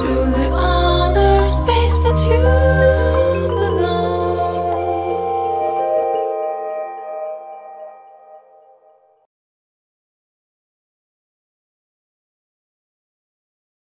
to the other space but you.